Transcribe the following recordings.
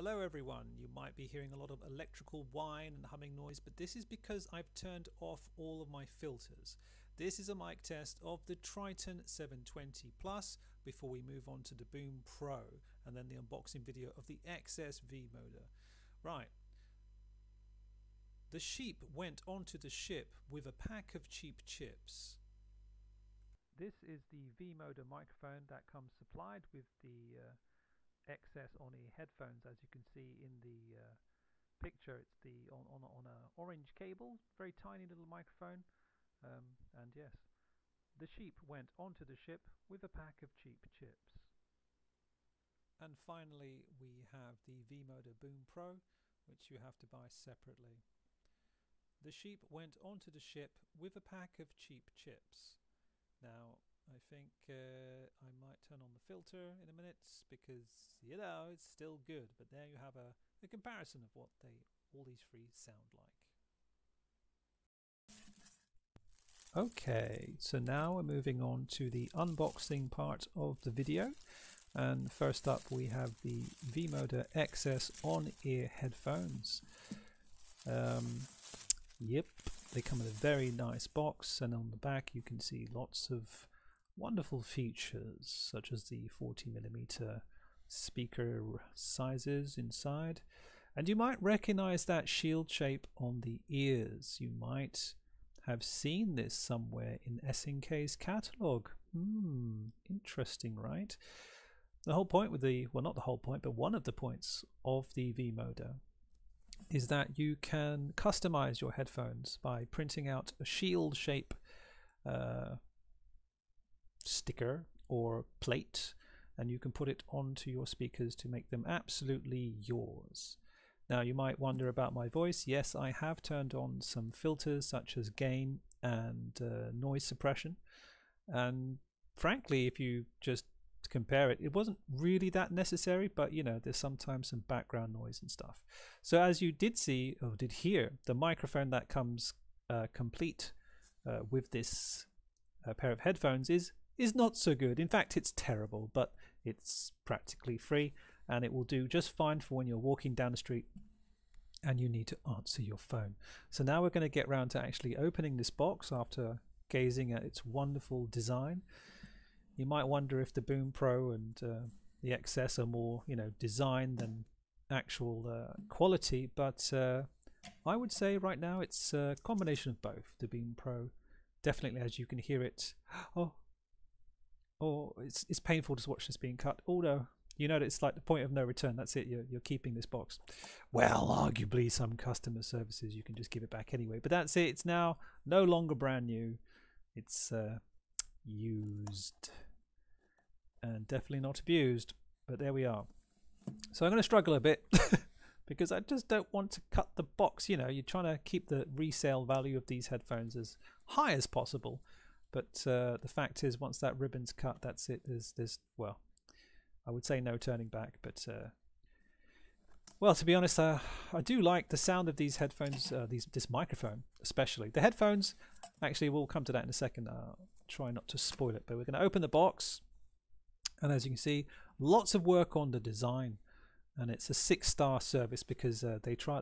Hello everyone, you might be hearing a lot of electrical whine and humming noise, but this is because I've turned off all of my filters. This is a mic test of the Triton 720 Plus before we move on to the Boom Pro and then the unboxing video of the XS V-MODA. Right. The sheep went onto the ship with a pack of cheap chips. This is the V-MODA microphone that comes supplied with the XS on ear headphones. As you can see in the picture, it's the on a orange cable, very tiny little microphone, and yes, the sheep went onto the ship with a pack of cheap chips. And finally we have the V-MODA Boom Pro, which you have to buy separately. The sheep went onto the ship with a pack of cheap chips. Now I think I might turn on the filter in a minute because, you know, it's still good. But there you have a comparison of what all these three sound like. Okay, so now we're moving on to the unboxing part of the video. And first up we have the V-MODA XS on-ear headphones. Yep, they come in a very nice box, and on the back you can see lots of wonderful features such as the 40mm speaker sizes inside, and you might recognize that shield shape on the ears. You might have seen this somewhere in SNK's catalog. Interesting, right? The whole point with the, well, not the whole point, but one of the points of the V-MODA is that you can customize your headphones by printing out a shield shape sticker or plate, and you can put it onto your speakers to make them absolutely yours. Now you might wonder about my voice. Yes, I have turned on some filters such as gain and noise suppression, and frankly if you just compare it, it wasn't really that necessary, but you know, there's sometimes some background noise and stuff. So as you did see or did hear, the microphone that comes complete with this pair of headphones is not so good. In fact, it's terrible, but it's practically free and it will do just fine for when you're walking down the street and you need to answer your phone. So now we're going to get round to actually opening this box after gazing at its wonderful design. You might wonder if the Boom Pro and the XS are more, you know, design than actual quality, but I would say right now it's a combination of both. The Boom Pro, definitely, as you can hear it, oh, it's painful to watch this being cut. Although, you know, it's like the point of no return. That's it. You're keeping this box. Well, arguably some customer services you can just give it back anyway. But that's it. It's now no longer brand new. It's used and definitely not abused. But there we are. So I'm going to struggle a bit because I just don't want to cut the box. You know, you're trying to keep the resale value of these headphones as high as possible. But the fact is, once that ribbon's cut, that's it. There's well, I would say no turning back. But well, to be honest, I do like the sound of these headphones, this microphone especially. The headphones, actually, we'll come to that in a second. I'll try not to spoil it, but we're going to open the box, and as you can see, lots of work on the design, and it's a 6-star service because they try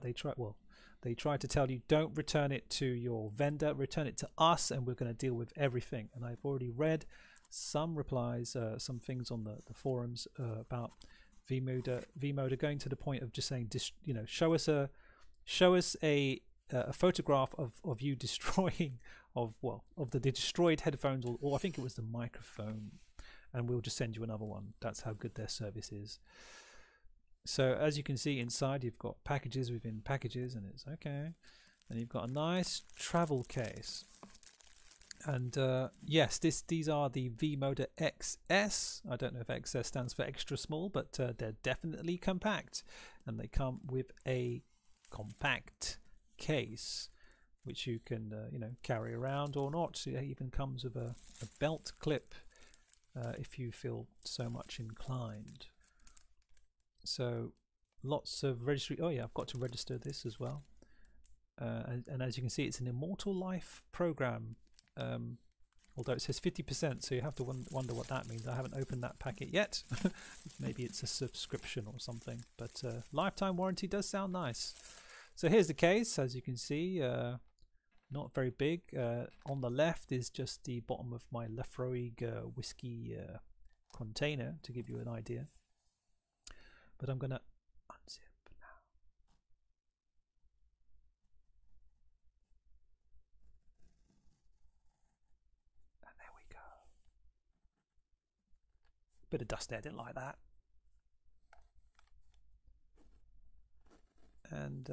to tell you, don't return it to your vendor, return it to us and we're going to deal with everything. And I've already read some replies, some things on the forums about V-MODA going to the point of just saying, you know, show us a photograph of you destroying of the destroyed headphones, or I think it was the microphone, and we'll just send you another one. That's how good their service is. So as you can see inside, you've got packages within packages, and it's okay. And you've got a nice travel case. And yes, these are the V-MODA XS. I don't know if XS stands for extra small, but they're definitely compact. And they come with a compact case, which you can you know, carry around or not. It even comes with a belt clip if you feel so much inclined. So lots of registry. Oh yeah, I've got to register this as well. And as you can see, it's an Immortal Life program. although it says 50%, so you have to wonder what that means. I haven't opened that packet yet. Maybe it's a subscription or something, but lifetime warranty does sound nice. So here's the case, as you can see, not very big. On the left is just the bottom of my Laphroaig whiskey container to give you an idea, but I'm gonna unzip now. And there we go. Bit of dust there, didn't like that. And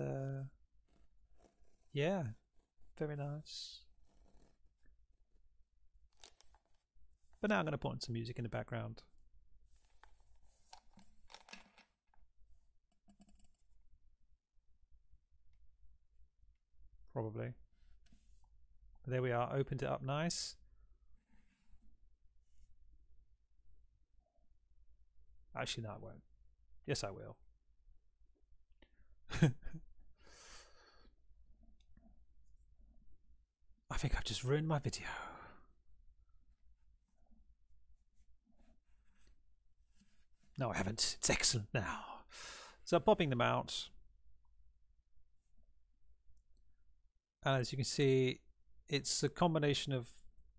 yeah, very nice. But now I'm going to put on some music in the background. Probably. But there we are, opened it up nice. Actually, no, I won't. Yes, I will. I think I've just ruined my video. No, I haven't. It's excellent now. So I'm popping them out. And as you can see, it's a combination of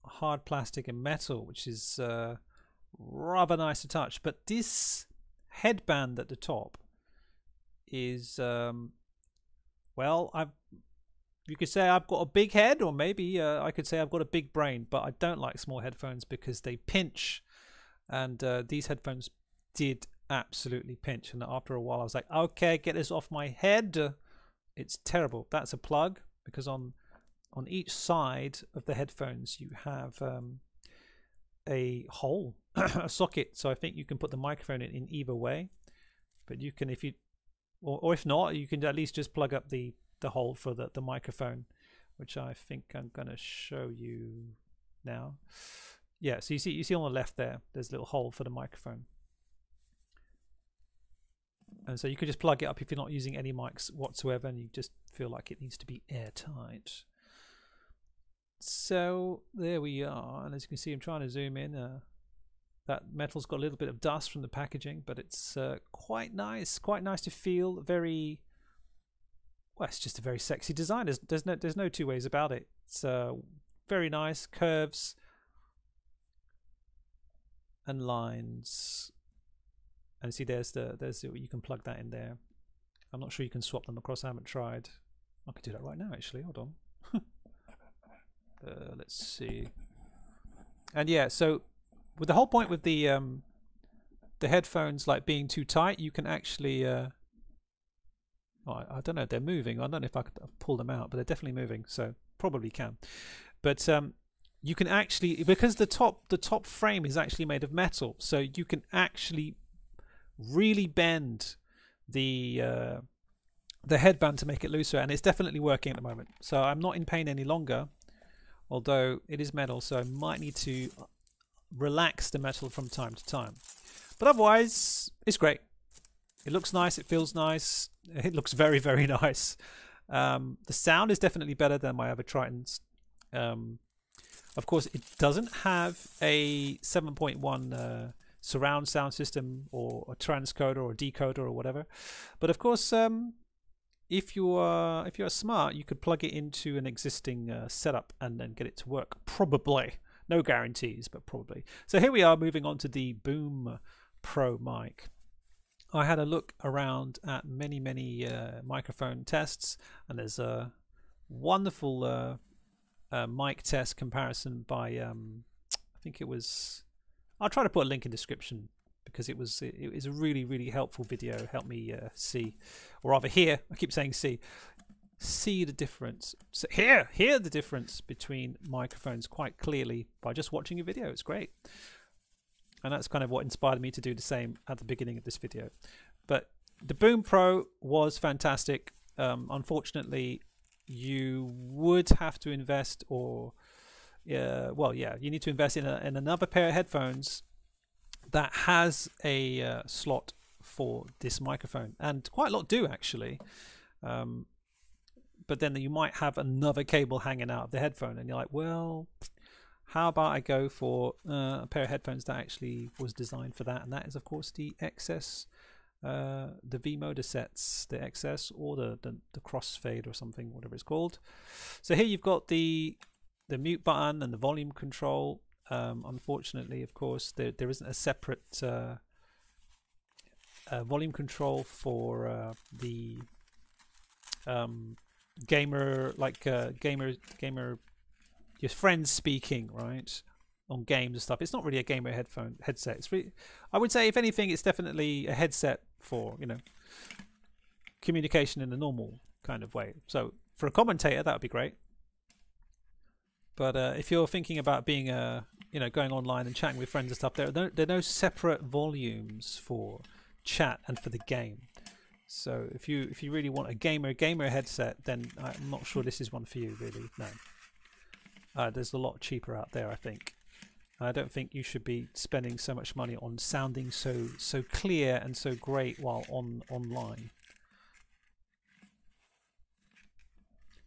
hard plastic and metal, which is rather nice to touch. But this headband at the top is, well, you could say I've got a big head, or maybe I could say I've got a big brain, but I don't like small headphones because they pinch. And these headphones did absolutely pinch. And after a while, I was like, okay, get this off my head. It's terrible. That's a plug, because on each side of the headphones, you have a hole, a socket. So I think you can put the microphone in either way, but you can, if you, or if not, you can at least just plug up the hole for the microphone, which I think I'm going to show you now. Yeah, so you see on the left there, there's a little hole for the microphone. And so you could just plug it up if you're not using any mics whatsoever and you just feel like it needs to be airtight. So there we are. And as you can see, I'm trying to zoom in. That metal's got a little bit of dust from the packaging, but it's quite nice to feel. Very, well, it's just a very sexy design. There's no two ways about it. It's very nice curves and lines. And see, there's the, you can plug that in there. I'm not sure you can swap them across. I haven't tried. I could do that right now, actually. Hold on. Let's see. And yeah, so with the whole point with the headphones like being too tight, you can actually. I don't know. They're moving. I don't know if I could pull them out, but they're definitely moving. So probably can. But you can actually, because the top frame is actually made of metal, so you can actually really bend the headband to make it looser, and it's definitely working at the moment. So I'm not in pain any longer, although it is metal, so I might need to relax the metal from time to time. But otherwise, it's great. It looks nice, it feels nice, it looks very, very nice. The sound is definitely better than my other Tritons. Of course, it doesn't have a 7.1 surround sound system or a transcoder or a decoder or whatever, but of course if you are smart, you could plug it into an existing setup and then get it to work. Probably, no guarantees, but probably. So here we are, moving on to the Boom Pro mic. I had a look around at many microphone tests, and there's a wonderful mic test comparison by I think it was, I'll try to put a link in the description, because it was a really, really helpful video. Helped me see, or rather hear, I keep saying see the difference. So hear the difference between microphones quite clearly by just watching a video. It's great. And that's kind of what inspired me to do the same at the beginning of this video. But the Boom Pro was fantastic. Unfortunately, you would have to invest, or you need to invest in another pair of headphones that has a slot for this microphone, and quite a lot do actually. But then you might have another cable hanging out of the headphone, and you're like, well, How about I go for a pair of headphones that actually was designed for that, and that is of course the XS, the V-MODA sets, the XS or the Crossfade or something, whatever it's called. So here you've got the mute button and the volume control. Unfortunately, of course, there isn't a separate volume control for the gamer, like gamer, your friends speaking, right? On games and stuff. It's not really a gamer headset. It's really, I would say, if anything, it's definitely a headset for, you know, communication in a normal kind of way. So for a commentator, that would be great. But if you're thinking about being a, you know, going online and chatting with friends and stuff, there are no separate volumes for chat and for the game. So if you really want a gamer headset, then I'm not sure this is one for you, really. No, there's a lot cheaper out there, I think. I don't think you should be spending so much money on sounding so clear and so great while online.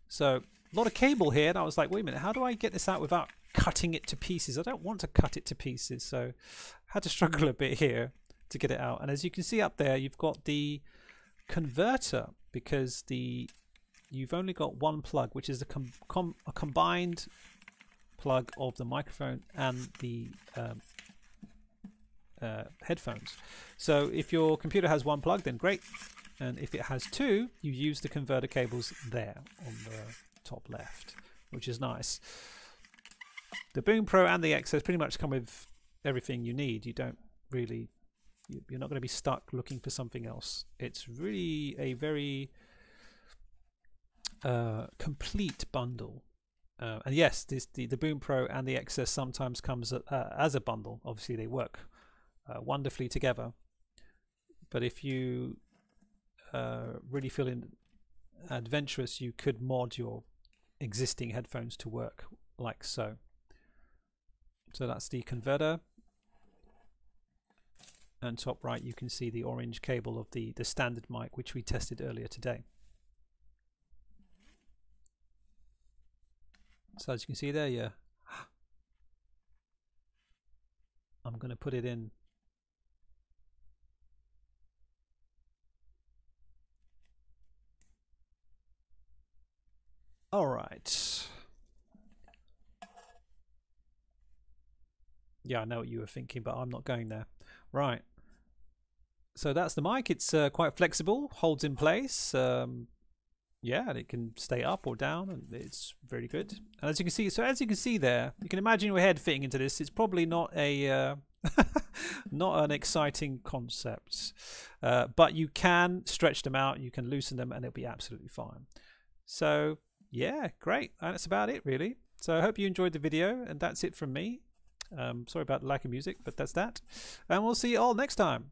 So a lot of cable here, and I was like, wait a minute, how do I get this out without cutting it to pieces? I don't want to cut it to pieces, so I had to struggle a bit here to get it out. And as you can see up there, you've got the converter, because you've only got one plug, which is a combined plug of the microphone and the headphones. So if your computer has one plug, then great. And if it has two, you use the converter cables there on the top left, which is nice. The Boom Pro and the XS pretty much come with everything you need. You don't really, you're not going to be stuck looking for something else. It's really a very complete bundle. And yes, the Boom Pro and the XS sometimes comes as a bundle. Obviously, they work wonderfully together. But if you really feeling adventurous, you could mod your existing headphones to work like so. So that's the converter, and top right you can see the orange cable of the standard mic, which we tested earlier today. So as you can see there, yeah, I'm going to put it in. All right. Yeah, I know what you were thinking, but I'm not going there. Right. So that's the mic. It's quite flexible, holds in place. Yeah, and it can stay up or down, and it's very good. And as you can see, there, you can imagine your head fitting into this. It's probably not a not an exciting concept, but you can stretch them out, you can loosen them, and it'll be absolutely fine. So yeah, great. That's about it, really. So I hope you enjoyed the video, and that's it from me. Sorry about the lack of music, but that's that. And we'll see you all next time.